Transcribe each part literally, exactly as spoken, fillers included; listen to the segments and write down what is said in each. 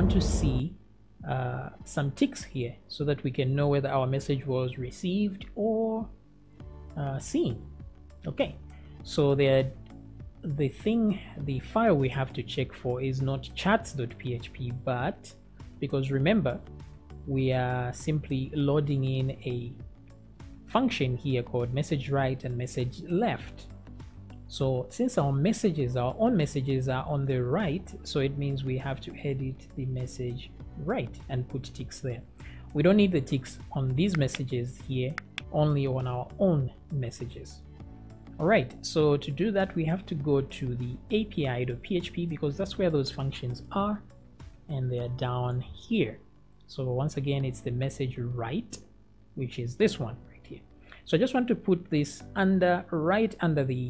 want to see uh, some ticks here so that we can know whether our message was received or uh, seen. Okay, so the the thing, the file we have to check for is not chats dot p h p, but because remember, we are simply loading in a function here called messageRight and messageLeft. So since our messages, our own messages are on the right, so it means we have to edit the message right and put ticks there. We don't need the ticks on these messages here, only on our own messages. All right, so to do that, we have to go to the A P I dot p h p because that's where those functions are, and they're down here. So once again, it's the message right, which is this one right here. So I just want to put this under, right under the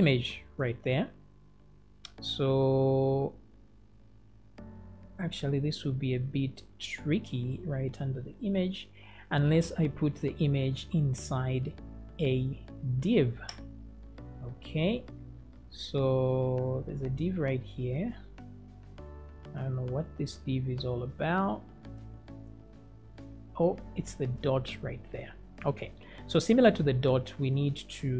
image right there. So actually this would be a bit tricky, right under the image, unless I put the image inside a div. Okay, so there's a div right here. I don't know what this div is all about. Oh, it's the dot right there. Okay, so similar to the dot, we need to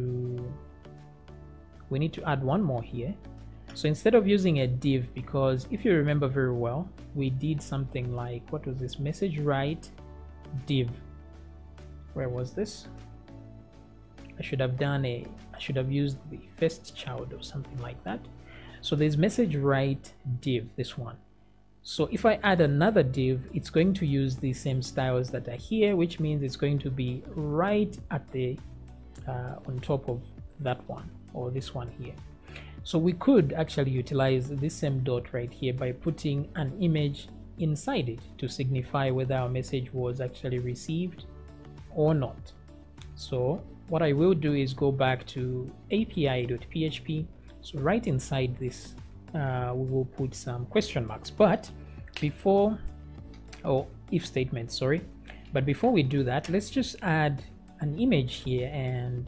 we need to add one more here. So instead of using a div, because if you remember very well, we did something like, what was this? Message right div. Where was this? I should have done a, I should have used the first child or something like that. So there's message right div, this one. So if I add another div, it's going to use the same styles that are here, which means it's going to be right at the, uh, on top of that one, or this one here. So we could actually utilize this same dot right here by putting an image inside it to signify whether our message was actually received or not. So what I will do is go back to A P I dot p h p. So right inside this, uh, we will put some question marks, but before, oh, if statements, sorry. But before we do that, let's just add an image here, and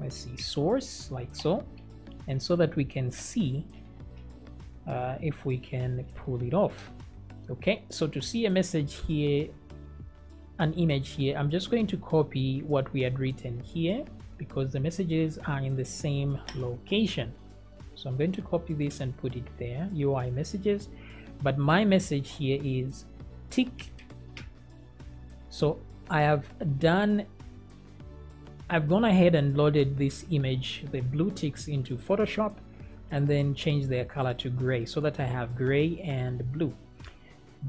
let's see, source, like so, and so that we can see uh, if we can pull it off. Okay, so to see a message here, an image here, I'm just going to copy what we had written here because the messages are in the same location. So I'm going to copy this and put it there, U I messages, but my message here is tick. So I have done I've gone ahead and loaded this image, the blue ticks, into Photoshop and then changed their color to gray so that I have gray and blue.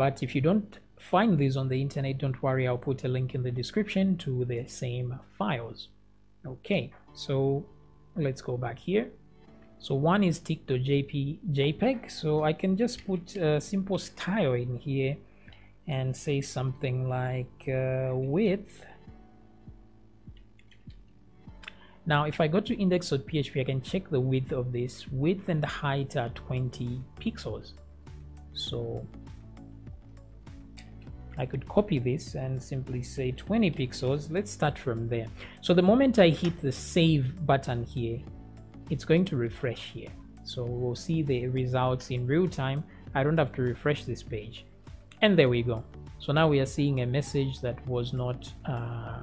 But if you don't find these on the internet, don't worry, I'll put a link in the description to the same files. Okay, so let's go back here. So one is tick dot j p g, so I can just put a simple style in here and say something like uh, width. Now, if I go to index dot p h p, I can check the width of this. Width and height are twenty pixels. So I could copy this and simply say twenty pixels. Let's start from there. So the moment I hit the save button here, it's going to refresh here. So we'll see the results in real time. I don't have to refresh this page. And there we go. So now we are seeing a message that was not... Uh,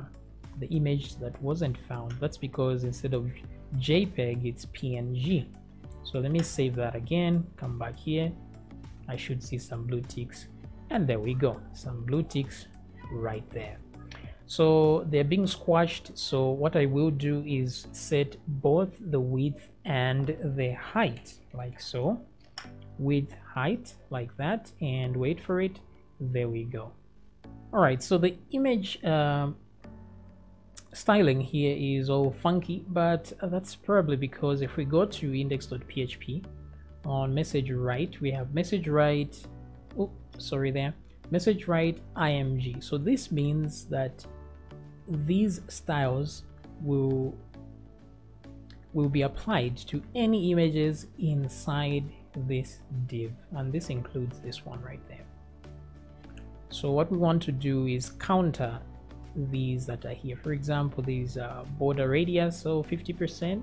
the image that wasn't found. That's because instead of JPEG, it's P N G. So let me save that again, come back here. I should see some blue ticks, and there we go, some blue ticks right there. So they're being squashed. So what I will do is set both the width and the height, like so. Width, height, like that, and wait for it. There we go. All right, so the image um, styling here is all funky, but that's probably because if we go to index dot p h p on message right, we have message right, oh sorry there, message right I M G. So this means that these styles will will be applied to any images inside this div, and this includes this one right there. So what we want to do is counter these that are here. For example, these are border radius, so fifty percent,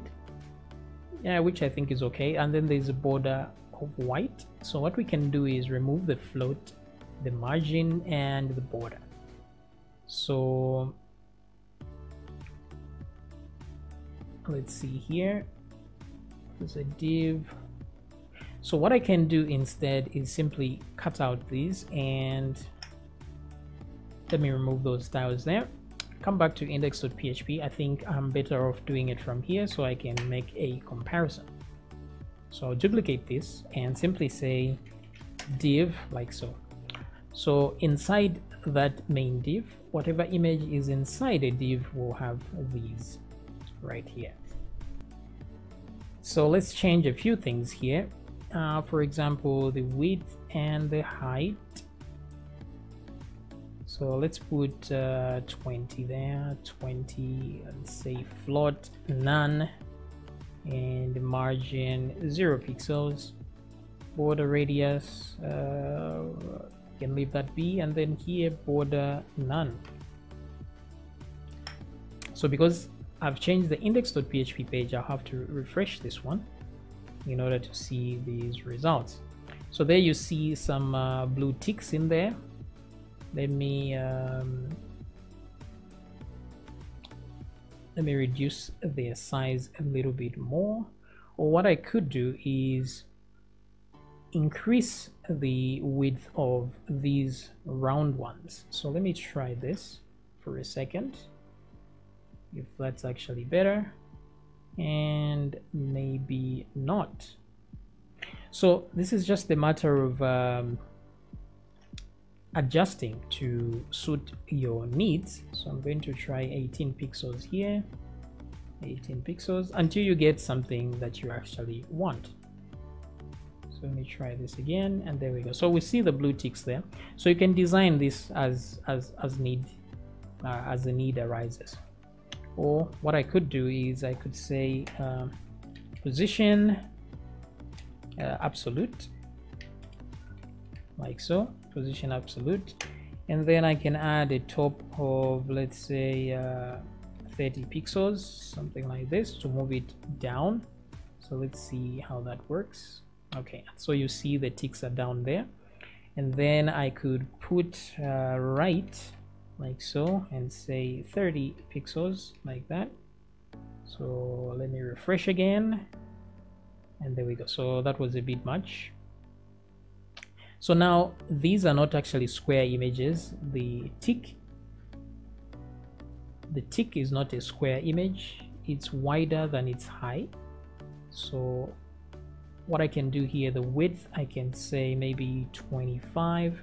yeah, which I think is okay, and then there's a border of white. So what we can do is remove the float, the margin, and the border. So let's see here, there's a div. So what I can do instead is simply cut out these, and let me remove those tiles there. Come back to index dot P H P. I think I'm better off doing it from here so I can make a comparison. So I'll duplicate this and simply say div like so. So inside that main div, whatever image is inside a div will have these right here. So let's change a few things here. Uh, for example, the width and the height. So let's put uh, twenty there, twenty, and say float none, and margin zero pixels, border radius, uh, can leave that be, and then here border none. So because I've changed the index dot P H P page, I'll have to refresh this one in order to see these results. So there you see some uh, blue ticks in there. Let me um, let me reduce their size a little bit more. Or what I could do is increase the width of these round ones. So let me try this for a second, if that's actually better, and maybe not. So this is just a matter of um, adjusting to suit your needs. So I'm going to try eighteen pixels here, eighteen pixels, until you get something that you actually want. So let me try this again, and there we go. So we see the blue ticks there. So you can design this as as as need uh, as the need arises. Or what I could do is I could say uh, position uh, absolute, like so, position absolute, and then I can add a top of, let's say, uh, thirty pixels, something like this, to move it down. So let's see how that works. Okay, so you see the ticks are down there, and then I could put uh, right, like so, and say thirty pixels, like that. So let me refresh again, and there we go. So that was a bit much. So now these are not actually square images. The tick the tick is not a square image. It's wider than its height. So what I can do here, the width, I can say maybe twenty-five,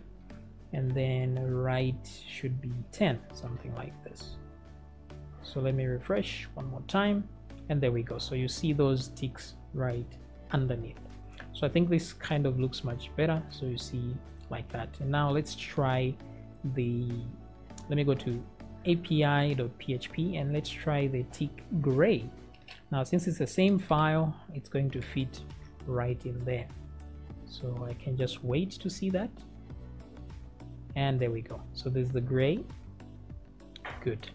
and then right should be ten, something like this. So let me refresh one more time, and there we go. So you see those ticks right underneath. So I think this kind of looks much better. So you see like that. And now let's try the, let me go to A P I dot P H P, and let's try the tick gray. Now, since it's the same file, it's going to fit right in there. So I can just wait to see that. And there we go. So there's the gray. Good.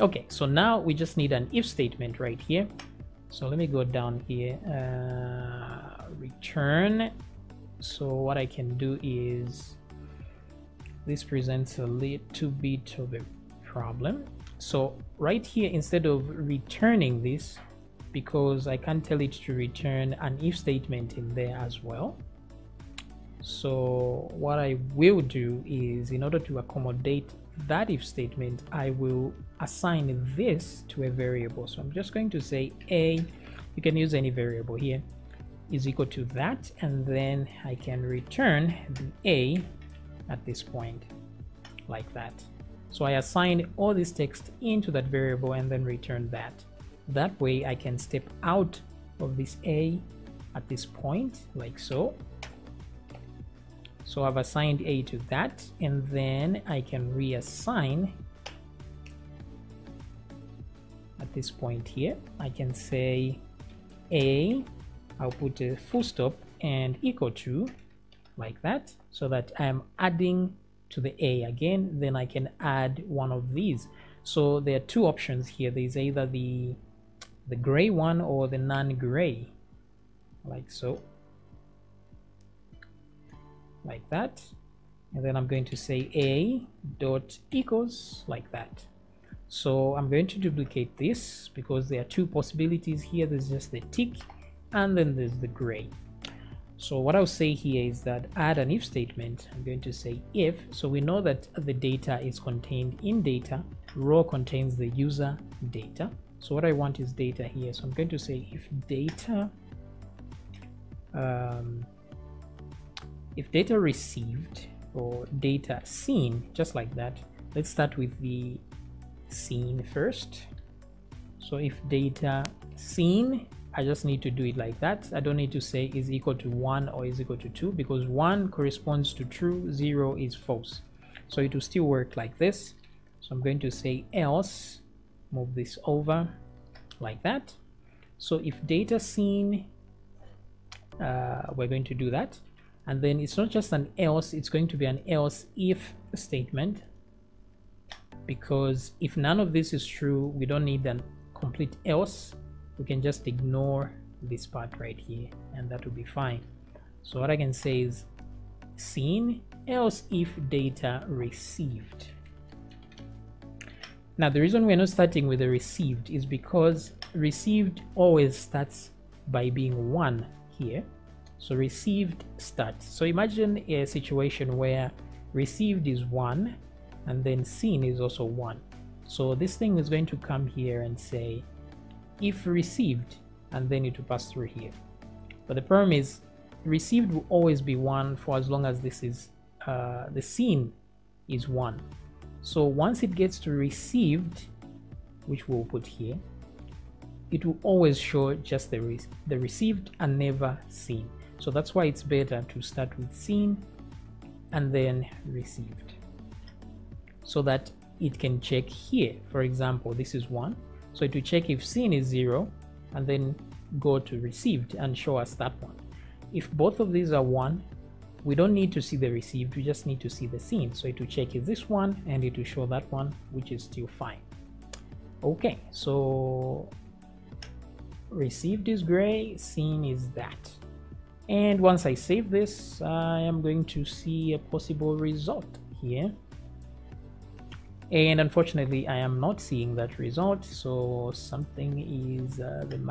Okay, so now we just need an if statement right here. So let me go down here, uh, return. So what I can do is, this presents a little bit of a problem. So right here, instead of returning this, because I can't tell it to return an if statement in there as well. So what I will do is, in order to accommodate that if statement, I will assign this to a variable. So I'm just going to say a, you can use any variable here, is equal to that, and then I can return the a at this point, like that. So I assigned all this text into that variable and then return that. That way I can step out of this a at this point, like so. So I've assigned a to that, and then I can reassign at this point here. I can say a, I'll put a full stop and equal to, like that, so that I'm adding to the a again. Then I can add one of these. So there are two options here. There's either the the gray one or the non-gray, like so. like that, and then I'm going to say a dot equals like that. So I'm going to duplicate this because there are two possibilities here. There's just the tick and then there's the gray. So what I'll say here is that add an if statement. I'm going to say if, so we know that the data is contained in data, raw contains the user data. So what I want is data here. So I'm going to say if data, um, if data received or data seen, just like that. Let's start with the seen first. So if data seen, I just need to do it like that. I don't need to say is equal to one or is equal to two, because one corresponds to true, zero is false. So it will still work like this. So I'm going to say else, move this over like that. So if data seen, uh, we're going to do that. And then it's not just an else, it's going to be an else if statement, because if none of this is true, we don't need a complete else. We can just ignore this part right here and that will be fine. So what I can say is seen else if data received. Now the reason we're not starting with the received is because received always starts by being one here. So received starts. So imagine a situation where received is one and then seen is also one. So this thing is going to come here and say if received, and then it will pass through here. But the problem is received will always be one for as long as this is uh, the seen is one. So once it gets to received, which we'll put here, it will always show just the re the received and never seen. So that's why it's better to start with seen and then received, so that it can check here. For example, this is one. So to check if seen is zero and then go to received and show us that one. If both of these are one, we don't need to see the received, we just need to see the seen. So it will check is this one and it will show that one, which is still fine. Okay, so received is gray, seen is that. And once I save this, I am going to see a possible result here. And unfortunately, I am not seeing that result, so something is uh, the matter.